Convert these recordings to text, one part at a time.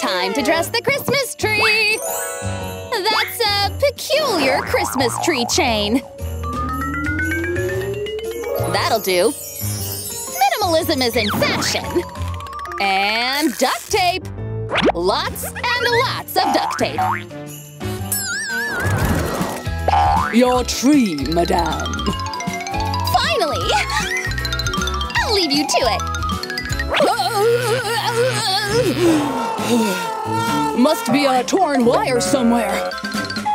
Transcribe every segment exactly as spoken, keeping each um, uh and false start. Time to dress the Christmas tree! That's a peculiar Christmas tree chain. That'll do. Minimalism is in fashion. And duct tape! Lots and lots of duct tape. Your tree, madame. Finally! I'll leave you to it. Must be a torn wire somewhere.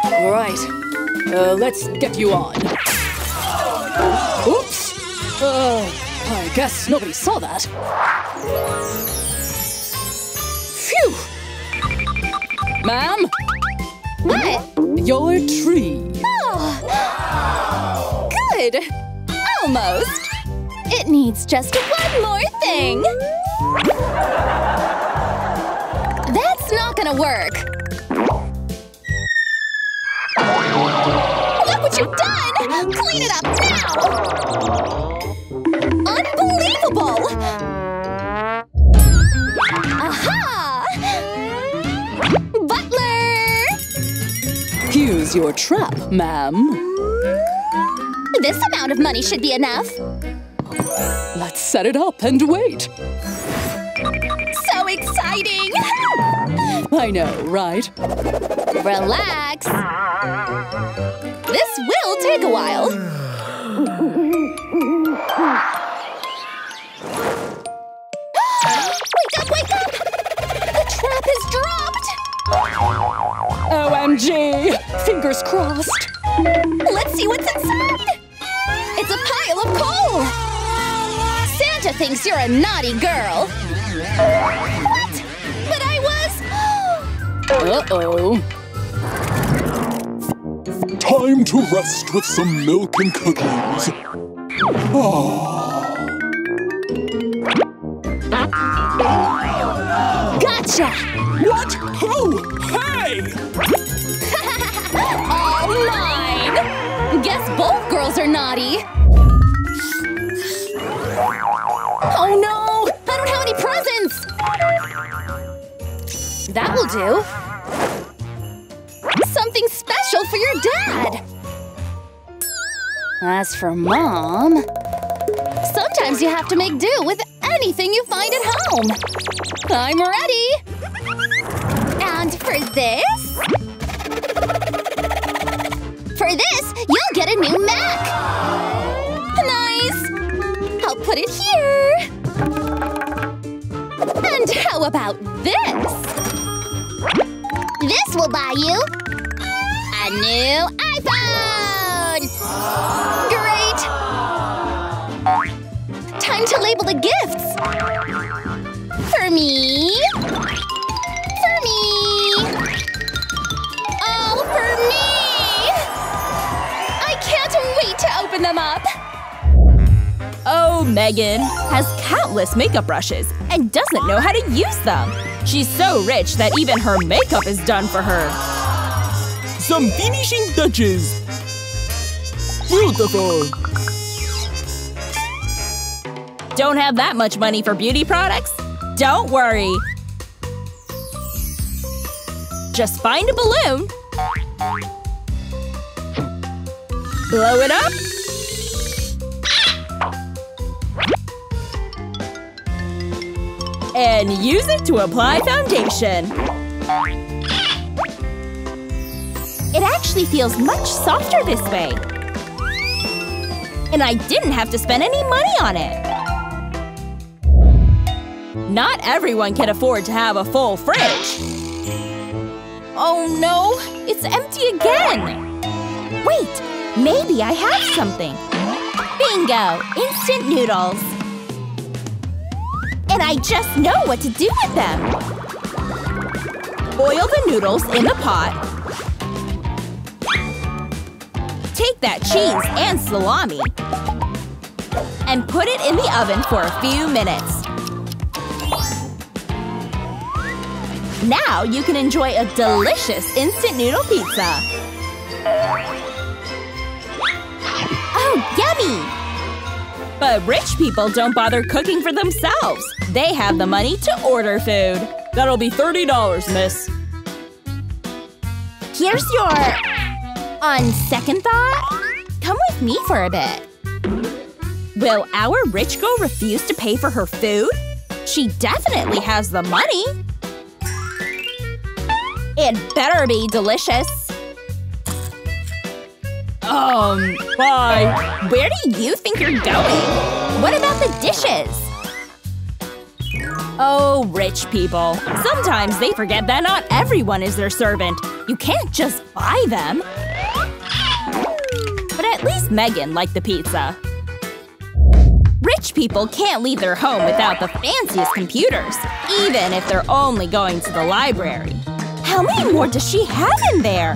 All right, uh, let's get you on. Oops! Uh, I guess nobody saw that. Phew! Ma'am? What? Your tree. Oh! Good! Almost! It needs just one more thing! That's not gonna work! Look what you've done! Clean it up now! Unbelievable! Aha! Butler! Here's your trap, ma'am. This amount of money should be enough. Let's set it up and wait! So exciting! I know, right? Relax! This will take a while! Wake up, wake up! The trap has dropped! O M G! Fingers crossed! Let's see what's inside! It's a pile of coal! Santa thinks you're a naughty girl! What? But I was… Uh-oh. Time to rest with some milk and cookies. Ah. Gotcha! What? Who? Hey! All mine! Guess both girls are naughty! Oh no! I don't have any presents! That will do. Something special for your dad! As for mom… Sometimes you have to make do with anything you find at home! I'm ready! And for this… For this, you'll get a new Mac! Nice! I'll put it here! And how about this? This will buy you a new iPhone! Great! Time to label the gifts! For me… For me… All for me! I can't wait to open them up! Oh, Megan has countless makeup brushes and doesn't know how to use them! She's so rich that even her makeup is done for her! Some finishing touches! Beautiful! Don't have that much money for beauty products? Don't worry! Just find a balloon, blow it up, and use it to apply foundation! It actually feels much softer this way! And I didn't have to spend any money on it! Not everyone can afford to have a full fridge! Oh no! It's empty again! Wait! Maybe I have something! Bingo! Instant noodles! And I just know what to do with them! Boil the noodles in the pot. Take that cheese and salami. And put it in the oven for a few minutes. Now you can enjoy a delicious instant noodle pizza! Oh, yummy! But rich people don't bother cooking for themselves! They have the money to order food! That'll be thirty dollars, miss. Here's your… On second thought? Come with me for a bit. Will our rich girl refuse to pay for her food? She definitely has the money. It better be delicious. Um, bye. Where do you think you're going? What about the dishes? Oh, rich people. Sometimes they forget that not everyone is their servant. You can't just buy them. But at least Megan liked the pizza. Rich people can't leave their home without the fanciest computers, even if they're only going to the library. How many more does she have in there?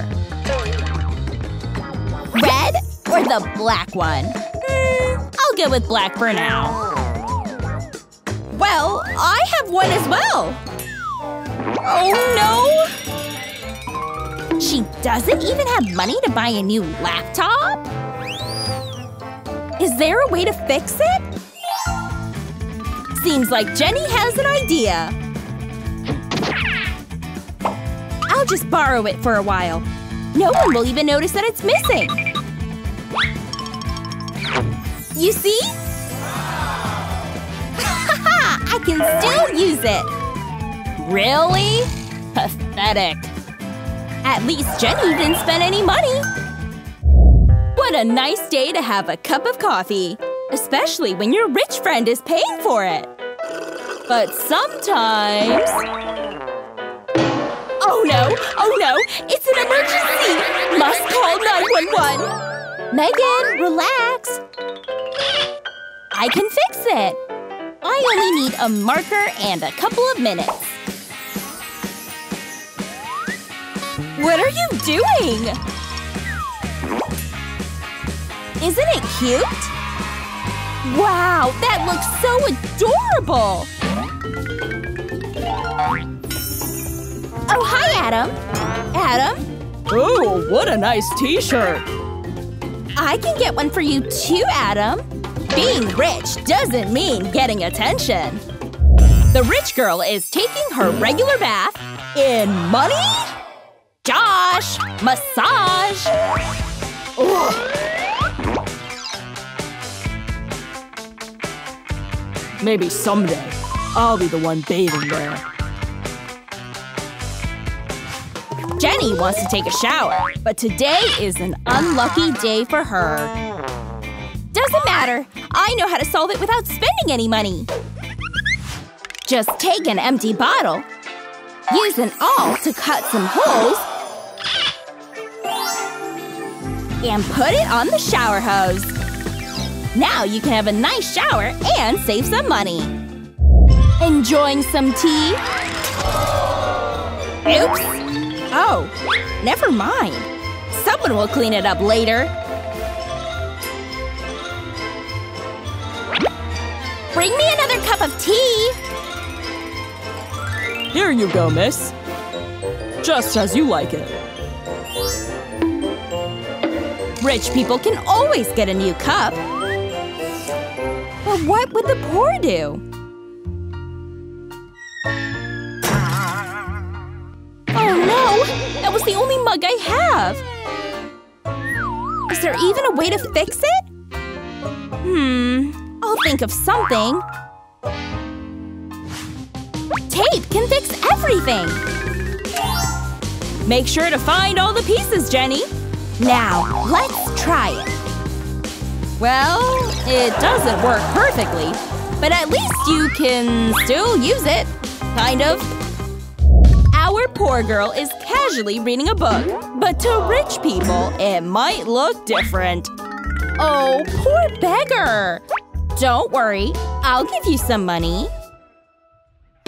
Red or the black one? Mm, I'll go with black for now. Well, I have one as well! Oh no! She doesn't even have money to buy a new laptop? Is there a way to fix it? Seems like Jenny has an idea! I'll just borrow it for a while. No one will even notice that it's missing! You see? I can still use it! Really? Pathetic. At least Jenny didn't spend any money! What a nice day to have a cup of coffee! Especially when your rich friend is paying for it! But sometimes… Oh no! Oh no! It's an emergency! Must call nine one one! Megan, relax! I can fix it! I only need a marker and a couple of minutes. What are you doing? Isn't it cute? Wow, that looks so adorable! Oh, hi, Adam. Adam? Ooh, what a nice t-shirt. I can get one for you too, Adam. Being rich doesn't mean getting attention. The rich girl is taking her regular bath in money? Josh! Massage! Ugh. Maybe someday I'll be the one bathing there. Jenny wants to take a shower, but today is an unlucky day for her. Doesn't matter. I know how to solve it without spending any money. Just take an empty bottle. Use an awl to cut some holes. And put it on the shower hose. Now you can have a nice shower and save some money. Enjoying some tea? Oops. Oh, never mind. Someone will clean it up later. Bring me another cup of tea! Here you go, miss. Just as you like it. Rich people can always get a new cup. But what would the poor do? Oh no! That was the only mug I have! Is there even a way to fix it? Hmm… I'll think of something. Tape can fix everything! Make sure to find all the pieces, Jenny! Now, let's try it. Well, it doesn't work perfectly, but at least you can still use it. Kind of. Our poor girl is casually reading a book, but to rich people, it might look different. Oh, poor beggar! Don't worry, I'll give you some money.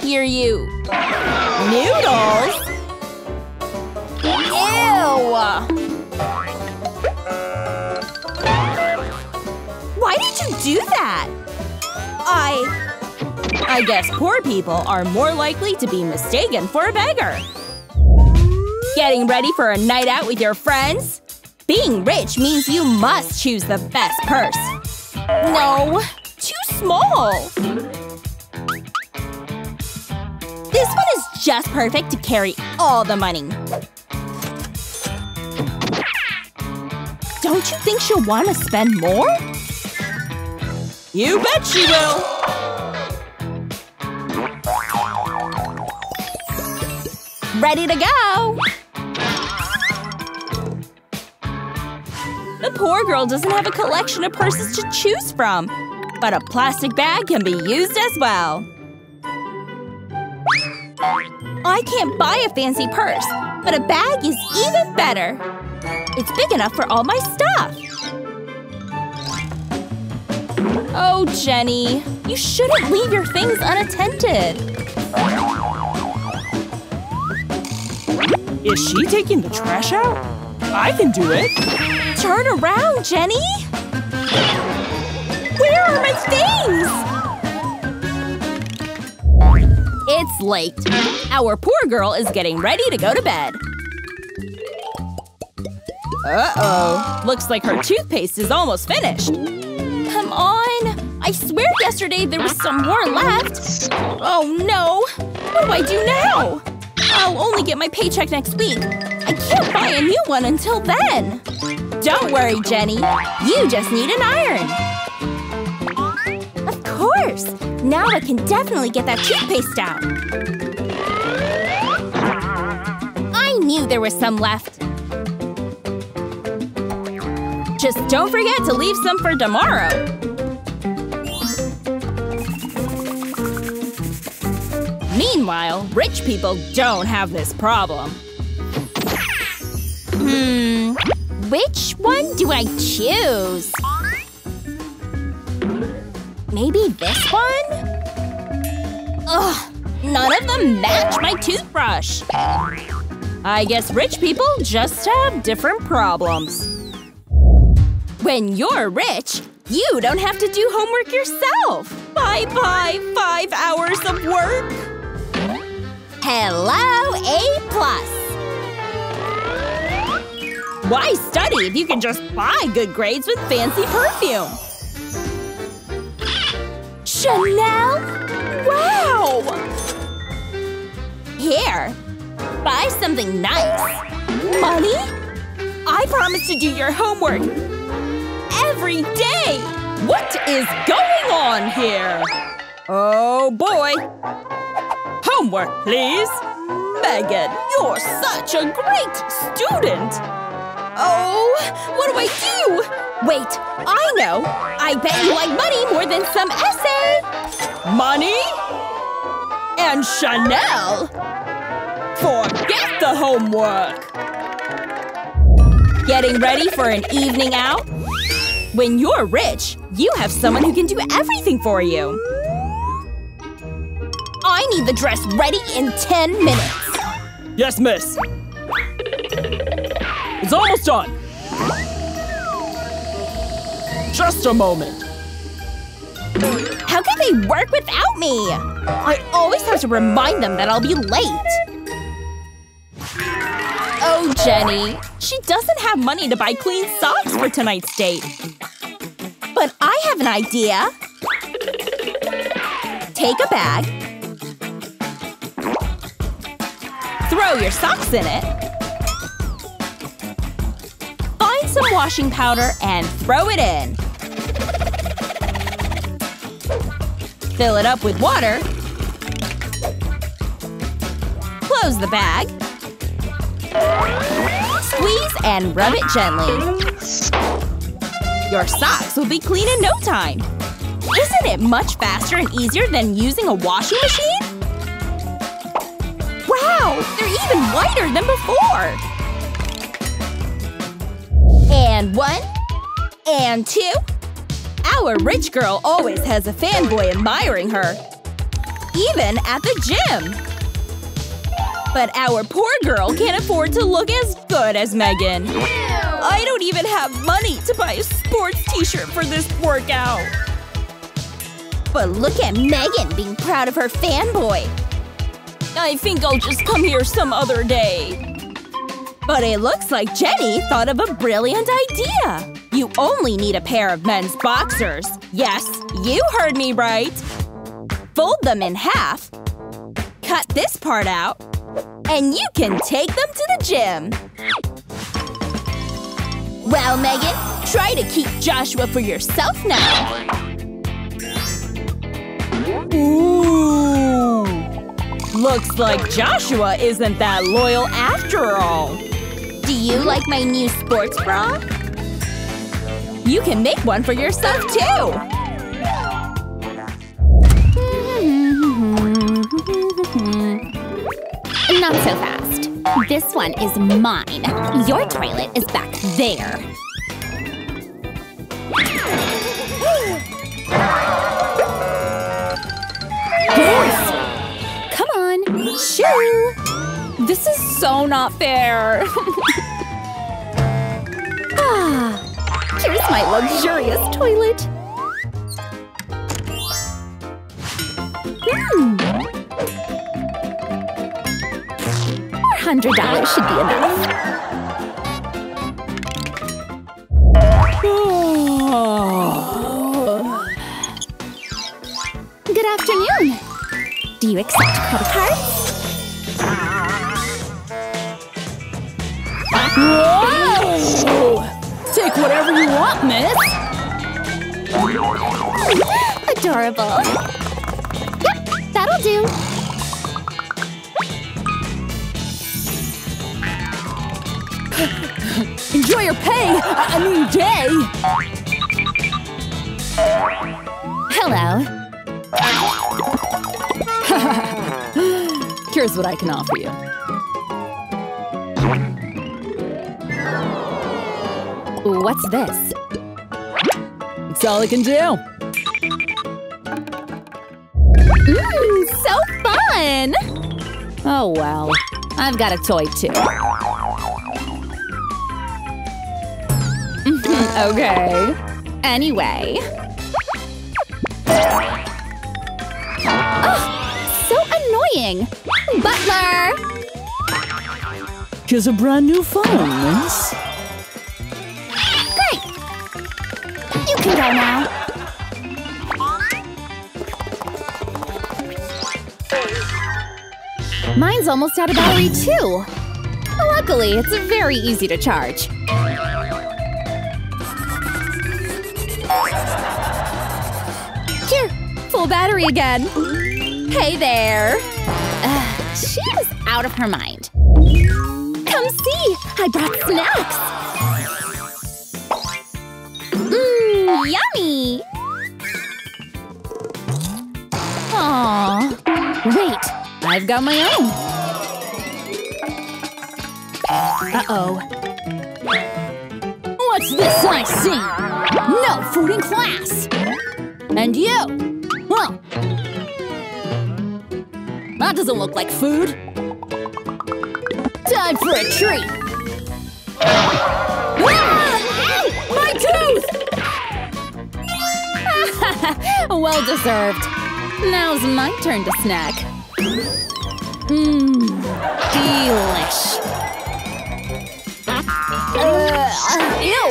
Here you… Noodles? Ew! Why did you do that? I… I guess poor people are more likely to be mistaken for a beggar. Getting ready for a night out with your friends? Being rich means you must choose the best purse. No! Too small! This one is just perfect to carry all the money. Don't you think she'll want to spend more? You bet she will! Ready to go! The poor girl doesn't have a collection of purses to choose from, but a plastic bag can be used as well. I can't buy a fancy purse, but a bag is even better. It's big enough for all my stuff. Oh, Jenny, you shouldn't leave your things unattended. Is she taking the trash out? I can do it. Turn around, Jenny! Where are my things? It's late. Our poor girl is getting ready to go to bed. Uh-oh. Looks like her toothpaste is almost finished. Come on! I swear yesterday there was some more left! Oh no! What do I do now? I'll only get my paycheck next week. I can't buy a new one until then! Don't worry, Jenny. You just need an iron! Of course! Now I can definitely get that toothpaste out! I knew there was some left! Just don't forget to leave some for tomorrow! Meanwhile, rich people don't have this problem. Hmm… Which one do I choose? Maybe this one? Ugh! None of them match my toothbrush! I guess rich people just have different problems. When you're rich, you don't have to do homework yourself! Bye-bye, five hours of work! Hello, A plus! Why study if you can just buy good grades with fancy perfume? Chanel? Wow! Here, buy something nice. Money? I promise to do your homework! Every day! What is going on here? Oh boy! Homework, please! Megan, you're such a great student! Oh, what do I do? Wait, I know! I bet you like money more than some essay! Money? And Chanel? Forget the homework! Getting ready for an evening out? When you're rich, you have someone who can do everything for you! I need the dress ready in ten minutes! Yes, miss! It's almost done! Just a moment! How can they work without me? I always have to remind them that I'll be late! Oh, Jenny! She doesn't have money to buy clean socks for tonight's date! But I have an idea! Take a bag. Throw your socks in it. Find some washing powder and throw it in. Fill it up with water. Close the bag. Squeeze and rub it gently. Your socks will be clean in no time! Isn't it much faster and easier than using a washing machine? Wow! They're even whiter than before! And one. And two. Our rich girl always has a fanboy admiring her. Even at the gym! But our poor girl can't afford to look as good as Megan. I don't even have money to buy a sports t-shirt for this workout! But look at Megan being proud of her fanboy! I think I'll just come here some other day. But it looks like Jenny thought of a brilliant idea! You only need a pair of men's boxers. Yes, you heard me right! Fold them in half. cut this part out. And you can take them to the gym. Well, Megan, try to keep Joshua for yourself now. Ooh! Looks like Joshua isn't that loyal after all. Do you like my new sports bra? You can make one for yourself, too! Not so fast. This one is mine. Your toilet is back there. Yes! Come on. Shoo! This is so not fair. Ah, here's my luxurious toilet. Hmm. one hundred dollars should be enough. Oh. Good afternoon. Do you accept credit cards? Whoa! Take whatever you want, miss. Adorable. Yep, that'll do. Enjoy your pay! I, I mean day! Hello. Here's what I can offer you. What's this? It's all I can do. Mmm, so fun! Oh well. I've got a toy too. Okay. Anyway. Oh, so annoying! Butler! Here's a brand new phone, miss. Great! You can go now. Mine's almost out of battery, too. Luckily, it's very easy to charge. Here, full battery again. Hey there. Uh, she was out of her mind. Come see, I brought snacks. Mmm, yummy. Aw, wait, I've got my own. Uh-oh. What's this I see? No food in class! And you! Huh! That doesn't look like food! Time for a treat! Ah! Ow! My tooth! Well deserved! Now's my turn to snack. Mmm, delish! Uh, ew!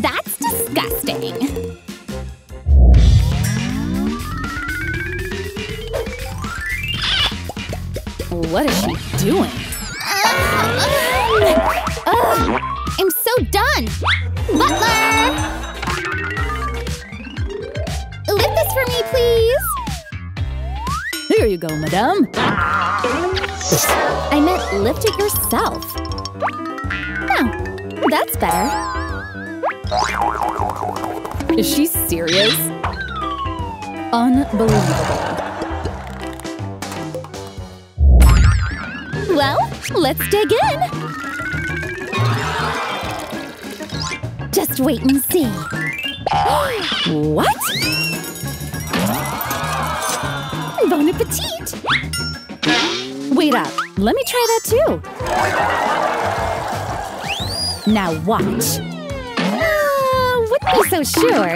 That's disgusting. What is she doing? Uh, uh, uh, I'm so done. Butler, lift this for me, please. Here you go, madame. I meant lift it yourself. Oh, that's better. Is she serious? Unbelievable. Well, let's dig in. Just wait and see. What? Bon appetit! Wait up. Let me try that too. Now watch. Wouldn't be so sure.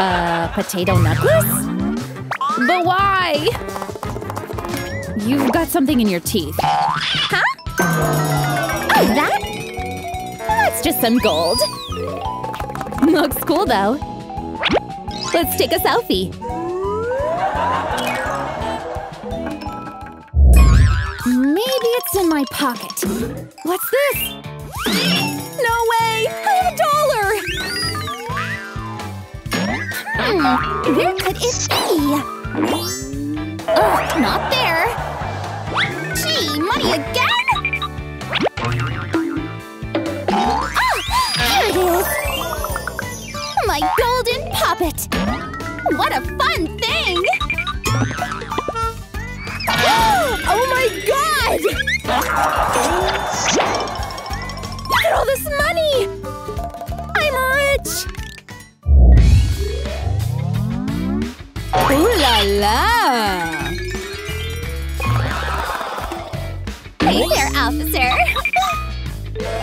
Uh, potato necklace? But why? You've got something in your teeth. Huh? Oh, that? That's just some gold. Looks cool, though. Let's take a selfie. Maybe it's in my pocket. What's this? No way! I have a dollar! Hmm, where could it be? Ugh, not there! Gee, money again? Ah! Here it is! My golden puppet! What a fun thing! Oh my god! Look at all this money! I'm rich! Ooh la la! Hey there, officer!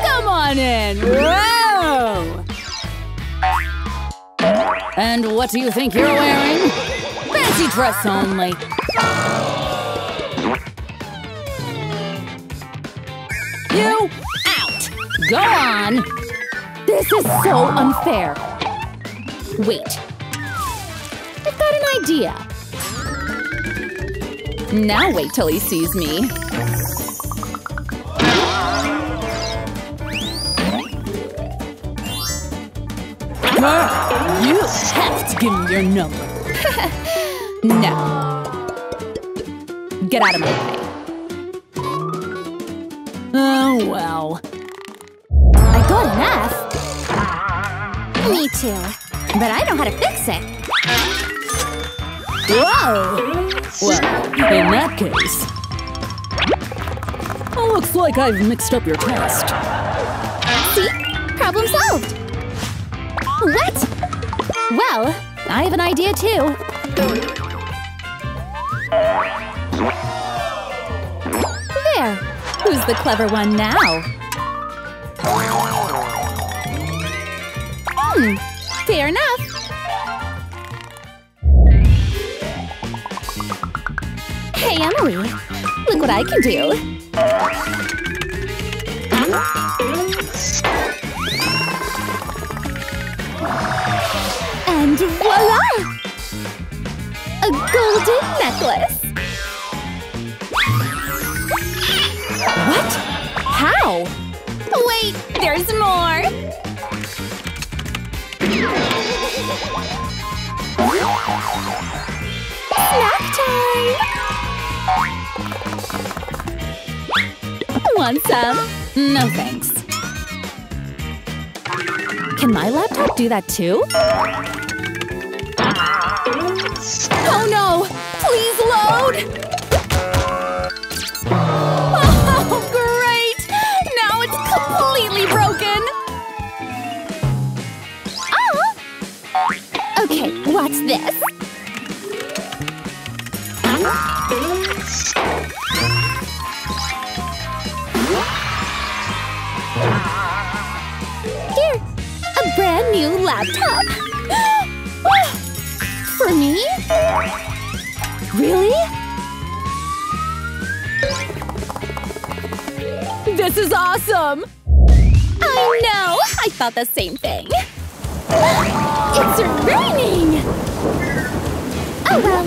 Come on in! Whoa! And what do you think you're wearing? Fancy dress only! You out! Go on! This is so unfair! Wait. I've got an idea. Now wait till he sees me. You have to give me your number. No. Get out of my way. Oh, well. I got an F. Me too. But I know how to fix it. Whoa! Well, in that case… Looks like I've mixed up your test. See? Problem solved! What? Well, I have an idea too. There. Who's the clever one now? Hmm, fair enough. Hey, Emily. Look what I can do. And voila! A golden necklace. What? How? Wait, there's more! Snack time! Want some? No thanks. Can my laptop do that too? Oh no! Please load! What's this? Here! A brand new laptop! For me? Really? This is awesome! I know! I thought the same thing! It's raining! Oh well.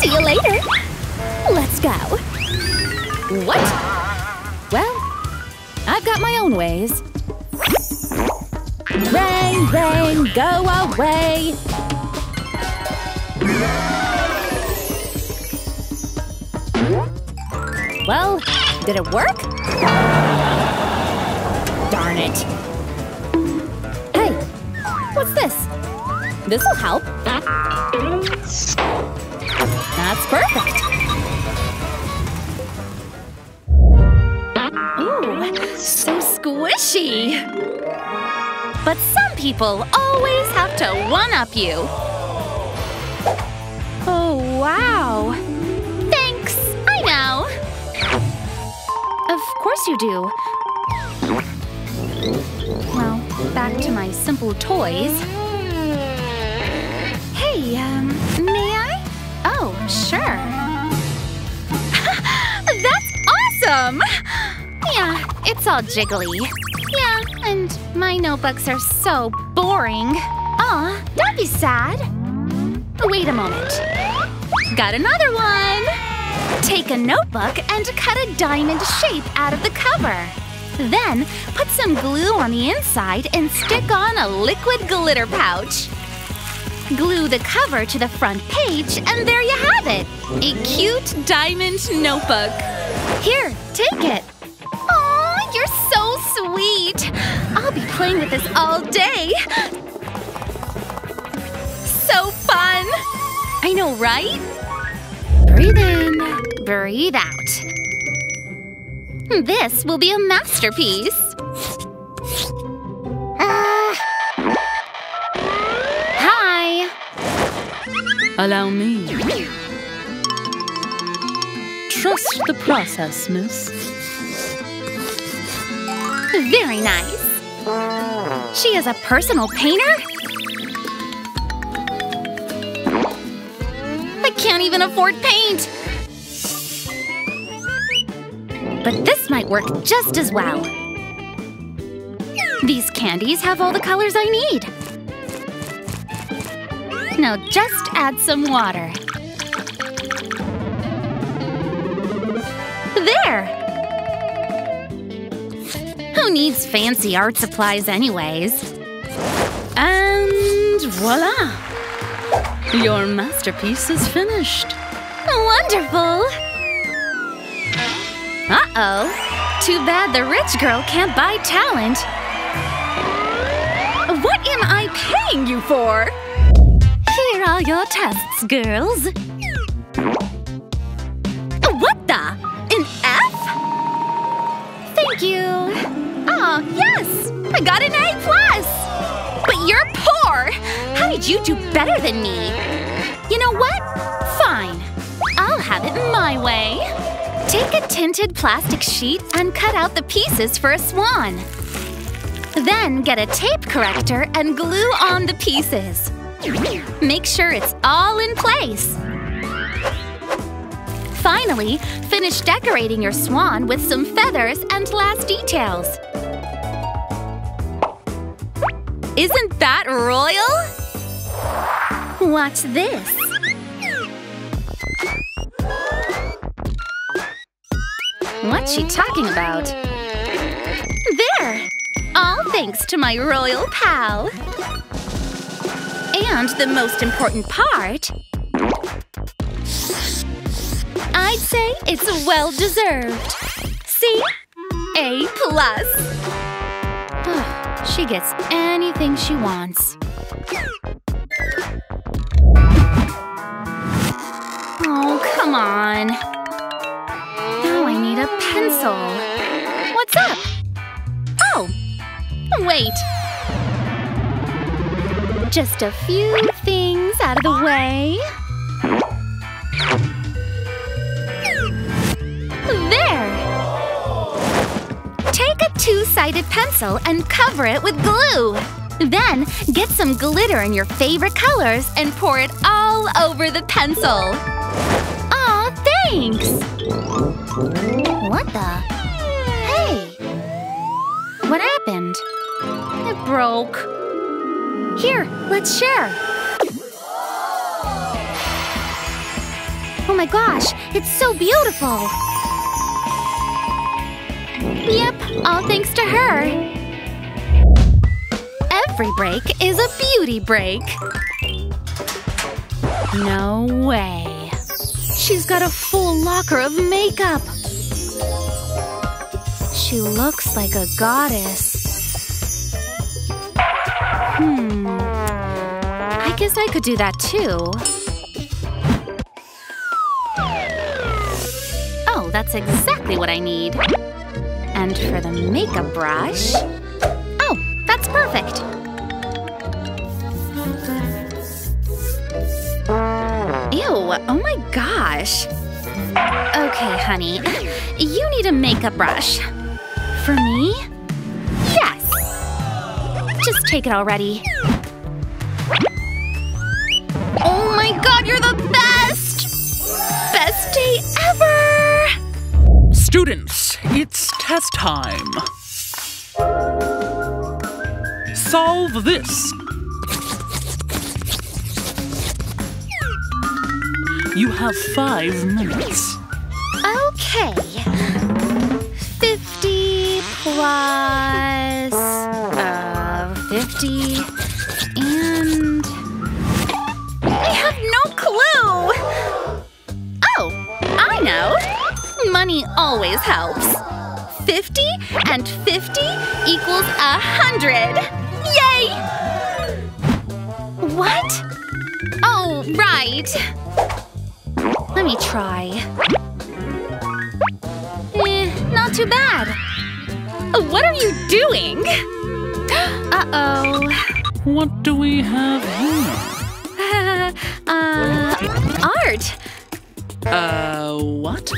See you later. Let's go. What? Well, I've got my own ways. Rain, rain, go away. Well, did it work? Darn it. What's this? This'll help. That's perfect. Ooh, so squishy. But some people always have to one-up you. Oh, wow. Thanks, I know. Of course you do. Well. Back to my simple toys. Hey, um, may I? Oh, sure. That's awesome! Yeah, it's all jiggly. Yeah, and my notebooks are so boring. Aw, that'd be sad. Wait a moment. Got another one! Take a notebook and cut a diamond shape out of the cover. Then, put some glue on the inside and stick on a liquid glitter pouch. Glue the cover to the front page and there you have it! A cute diamond notebook. Here, take it. Aw, you're so sweet! I'll be playing with this all day! So fun! I know, right? Breathe in, breathe out. This will be a masterpiece! Uh. Hi! Allow me. Trust the process, miss. Very nice! She is a personal painter? I can't even afford paint! But this might work just as well. These candies have all the colors I need. Now just add some water. There! Who needs fancy art supplies anyways? And voila! Your masterpiece is finished. Wonderful! Uh-oh! Too bad the rich girl can't buy talent. What am I paying you for? Here are your tests, girls. What the? An F? Thank you. Oh, yes! I got an A plus! But you're poor! How did you do better than me? You know what? Fine. I'll have it my way. Take a tinted plastic sheet and cut out the pieces for a swan. Then get a tape corrector and glue on the pieces. Make sure it's all in place. Finally, finish decorating your swan with some feathers and last details. Isn't that royal? Watch this. What's she talking about? There! All thanks to my royal pal. And the most important part… I'd say it's well-deserved. See? A plus. Ugh. She gets anything she wants. Oh, come on. Now I need a pencil. What's up? Oh, wait. Just a few things out of the way. Two-sided pencil and cover it with glue. Then, get some glitter in your favorite colors and pour it all over the pencil. Aw, thanks! What the? Hey! What happened? It broke. Here, let's share. Oh my gosh, it's so beautiful! Yep, all thanks to her. Every break is a beauty break. No way. She's got a full locker of makeup. She looks like a goddess. Hmm. I guess I could do that too. Oh, that's exactly what I need. And for the makeup brush… Oh, that's perfect! Ew, oh my gosh! Okay, honey, you need a makeup brush. For me? Yes! Just take it already. Oh my god, you're the best! Best day ever! Students! It's test time. Solve this. You have five minutes. Okay. fifty plus uh, fifty and... I have no clue! Oh, I know! Money always helps. fifty and fifty equals a hundred! Yay! What? Oh, right. Let me try. Eh, not too bad. What are you doing? Uh-oh. What do we have here? Uh, uh, art. Uh, what?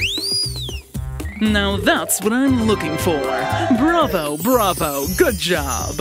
Now that's what I'm looking for. Bravo, bravo, good job.